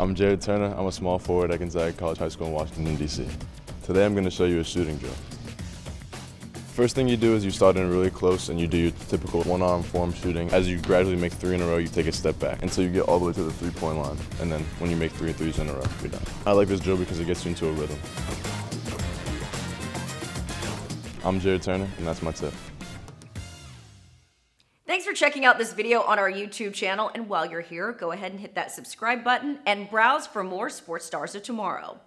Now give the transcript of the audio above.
I'm Jared Turner. I'm a small forward at Gonzaga College High School in Washington, DC. Today I'm going to show you a shooting drill. First thing you do is you start in really close and you do your typical one-arm form shooting. As you gradually make three in a row, you take a step back until you get all the way to the three-point line. And then when you make three threes in a row, you're done. I like this drill because it gets you into a rhythm. I'm Jared Turner, and that's my tip. Thanks for checking out this video on our YouTube channel, and while you're here, go ahead and hit that subscribe button and browse for more Sports Stars of Tomorrow.